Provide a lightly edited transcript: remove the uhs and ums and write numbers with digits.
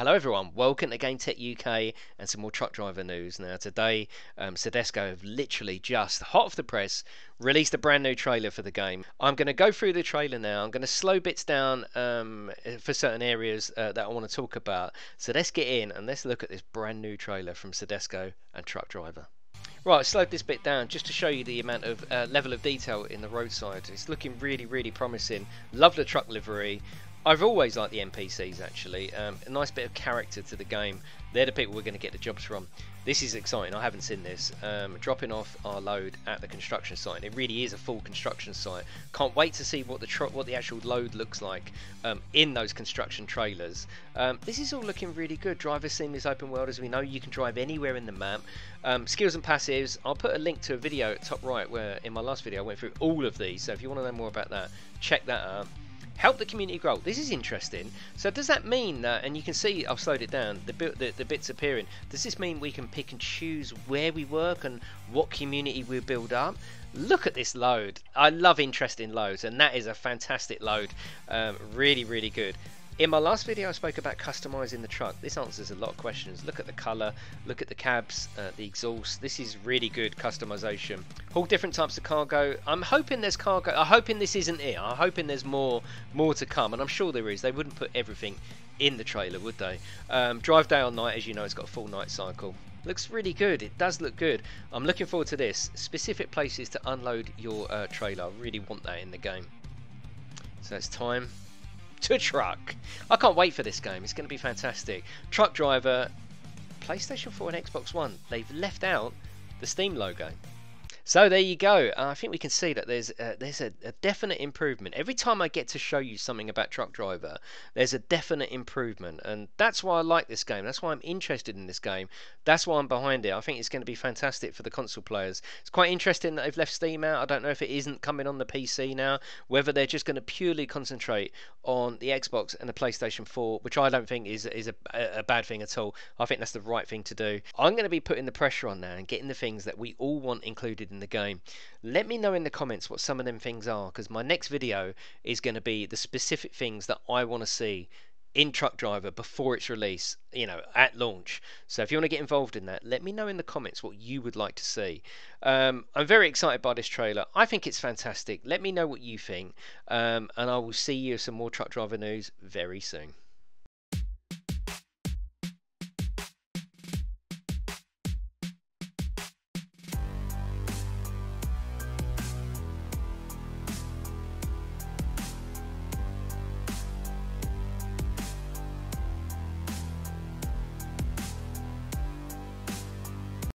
Hello everyone, welcome to Game Tech UK and some more Truck Driver news. Now today, Soedesco have literally just, hot off the press, released a brand new trailer for the game. I'm going to go through the trailer now. I'm going to slow bits down for certain areas that I want to talk about. So let's get in and let's look at this brand new trailer from Soedesco and Truck Driver. Right, I slowed this bit down just to show you the amount of level of detail in the roadside. It's looking really, really promising. Love the truck livery. I've always liked the NPCs actually, a nice bit of character to the game. They're the people we're going to get the jobs from. This is exciting, I haven't seen this. Dropping off our load at the construction site. It really is a full construction site. Can't wait to see what the actual load looks like in those construction trailers. This is all looking really good. Driver's Sim is open world, as we know. You can drive anywhere in the map. Skills and passives, I'll put a link to a video at top right where in my last video I went through all of these, so if you want to know more about that, check that out. Help the community grow. This is interesting. So does that mean that, and you can see I've slowed it down, the bits appearing, does this mean we can pick and choose where we work and what community we build up? Look at this load. I love interesting loads, and that is a fantastic load. Really, really good. In my last video I spoke about customising the truck. This answers a lot of questions. Look at the colour, look at the cabs, the exhaust. This is really good customisation. All different types of cargo. I'm hoping there's cargo. I'm hoping this isn't it. I'm hoping there's more to come, and I'm sure there is. They wouldn't put everything in the trailer, would they? Drive day or night, as you know, it's got a full night cycle. Looks really good. It does look good. I'm looking forward to this. Specific places to unload your trailer. I really want that in the game. So it's time to truck. I can't wait for this game. It's going to be fantastic. Truck Driver, PlayStation 4 and Xbox One. They've left out the Steam logo. So there you go. I think we can see that there's a definite improvement. Every time I get to show you something about Truck Driver, there's a definite improvement, and that's why I like this game. That's why I'm interested in this game. That's why I'm behind it. I think it's going to be fantastic for the console players. It's quite interesting that they've left Steam out. I don't know if it isn't coming on the PC now, whether they're just going to purely concentrate on the Xbox and the PlayStation 4, which I don't think is a bad thing at all. I think that's the right thing to do. I'm going to be putting the pressure on now and getting the things that we all want included in the game. Let me know in the comments what some of them things are, because my next video is going to be the specific things that I want to see in Truck Driver before its release, you know, at launch. So if you want to get involved in that, let me know in the comments what you would like to see. I'm very excited by this trailer. I think it's fantastic. Let me know what you think, and I will see you with some more Truck Driver news very soon.